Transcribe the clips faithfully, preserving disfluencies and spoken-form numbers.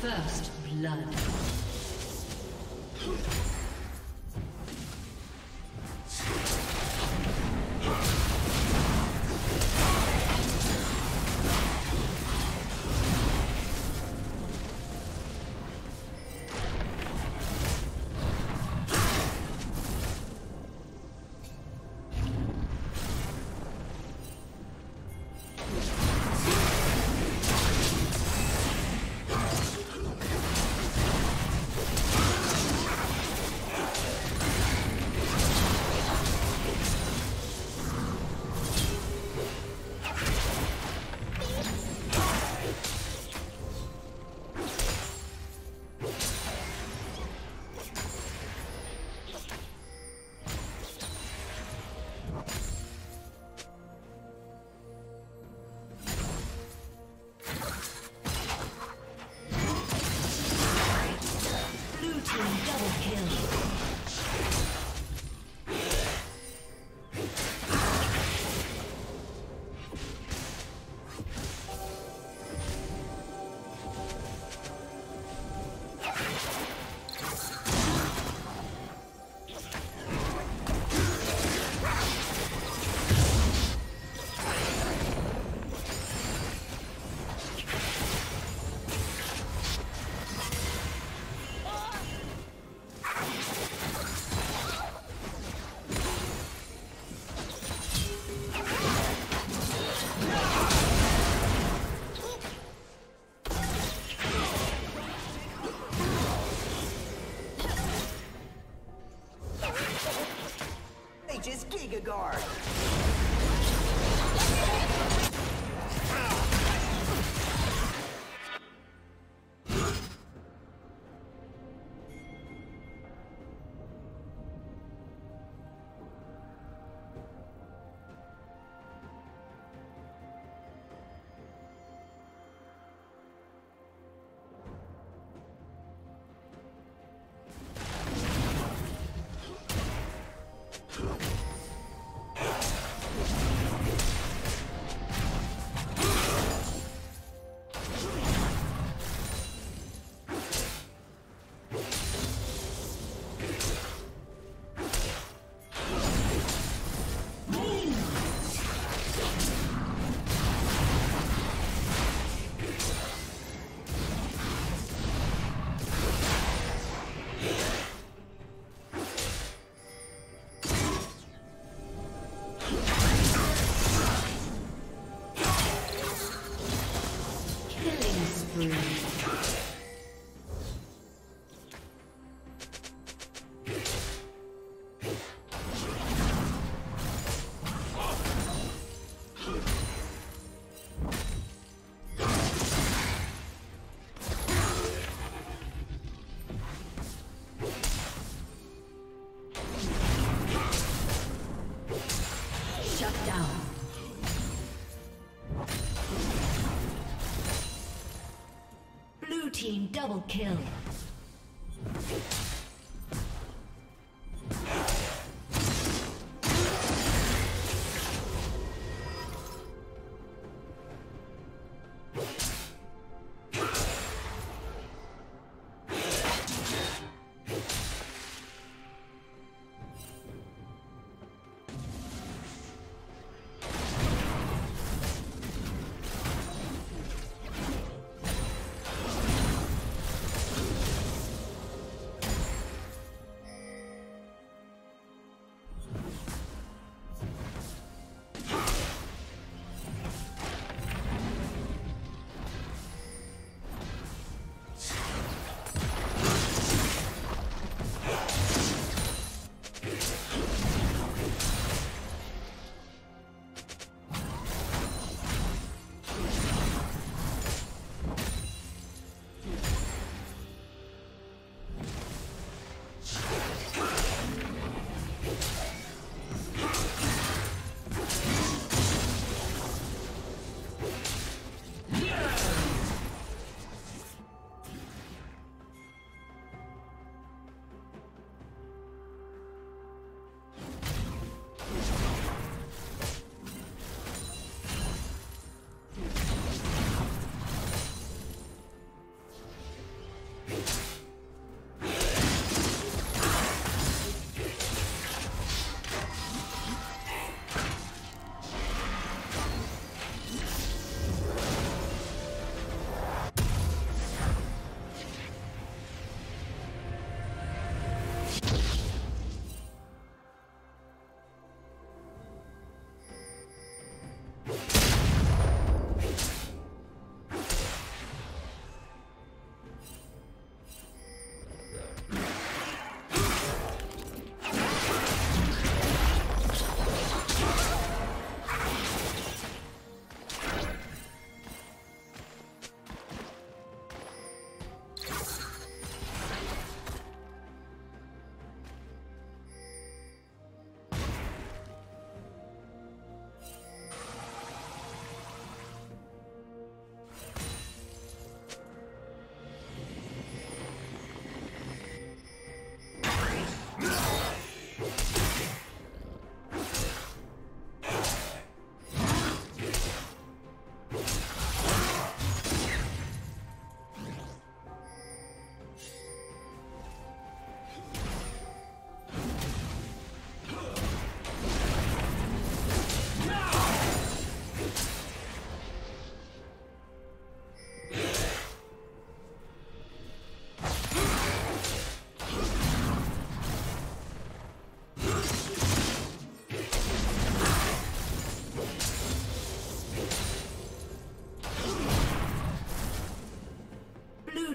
First blood. Guard. Team double kill.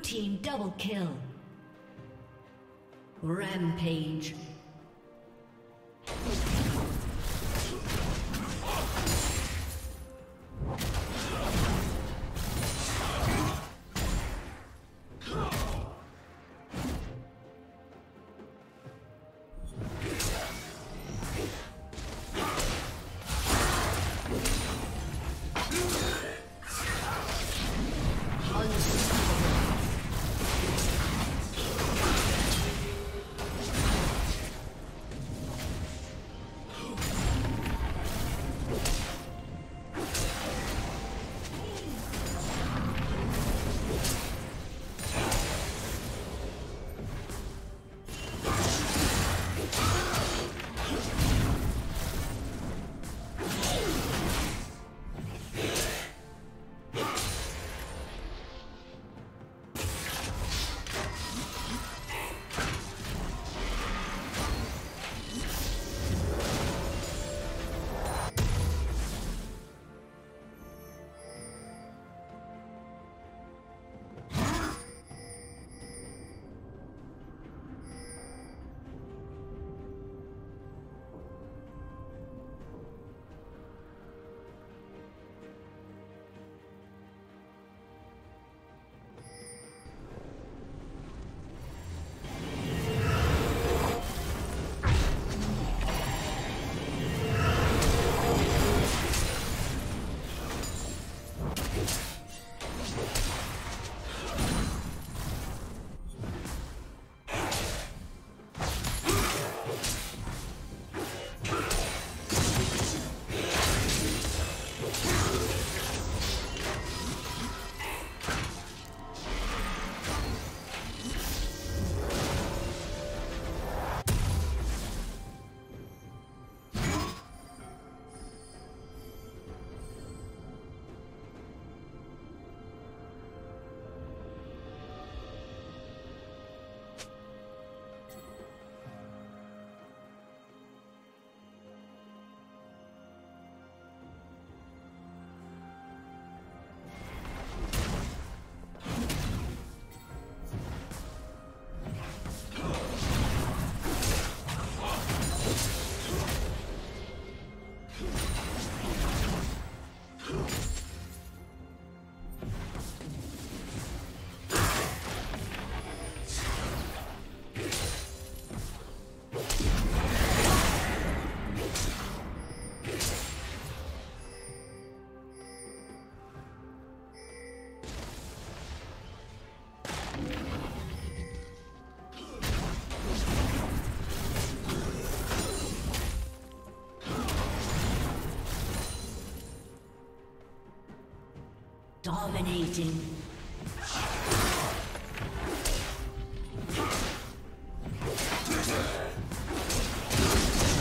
team double kill. Rampage. Dominating.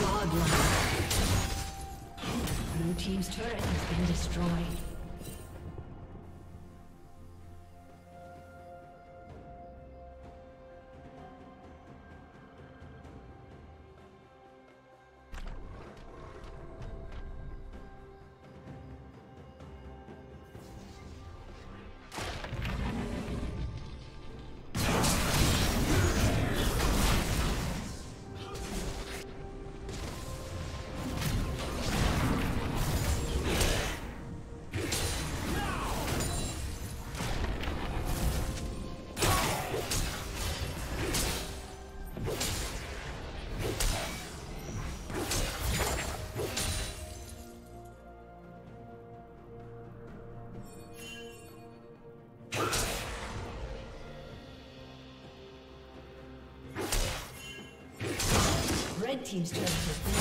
Godlike. Blue team's turret has been destroyed. Red team's turret has been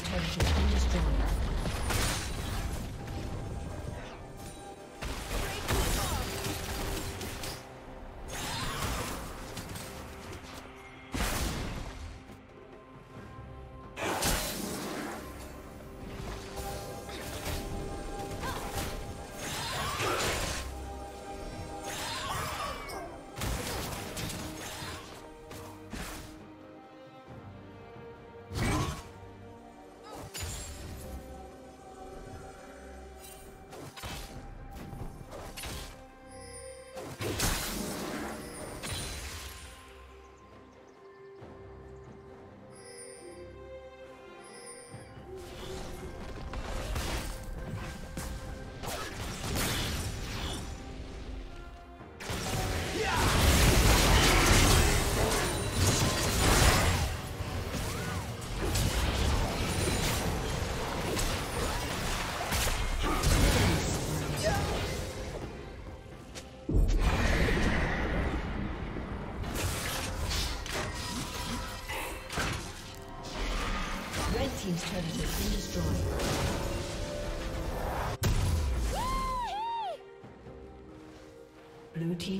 team's turret has been destroyed.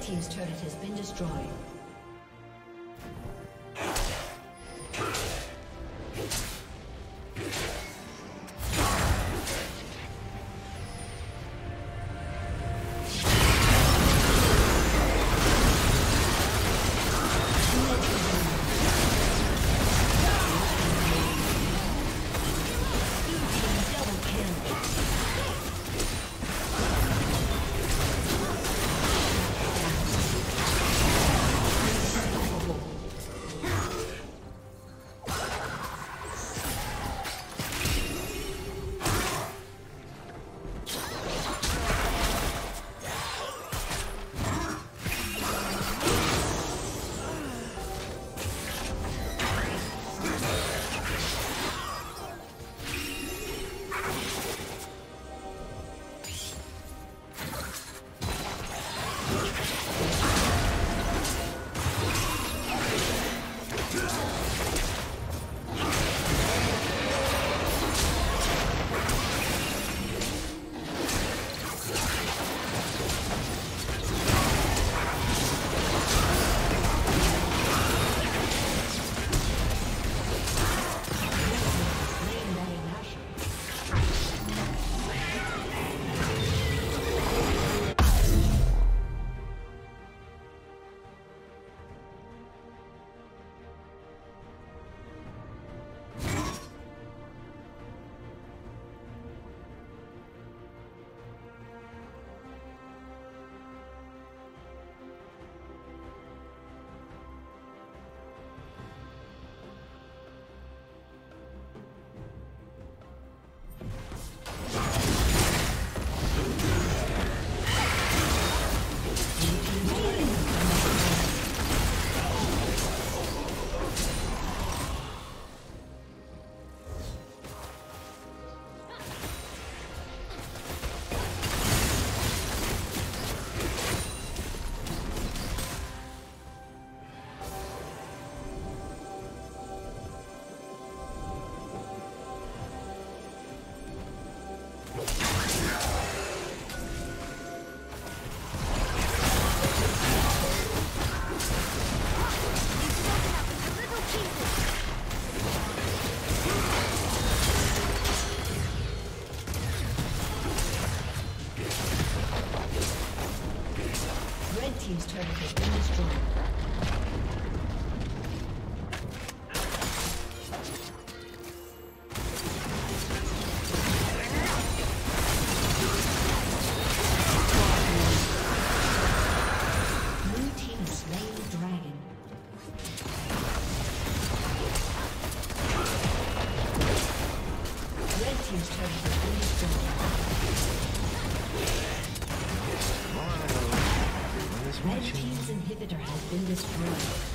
Team's turret has been destroyed. Blue team's turret has been destroyed. Red team's turret has been destroyed. Killing spree. Red team's turret has been destroyed. The turret has been destroyed.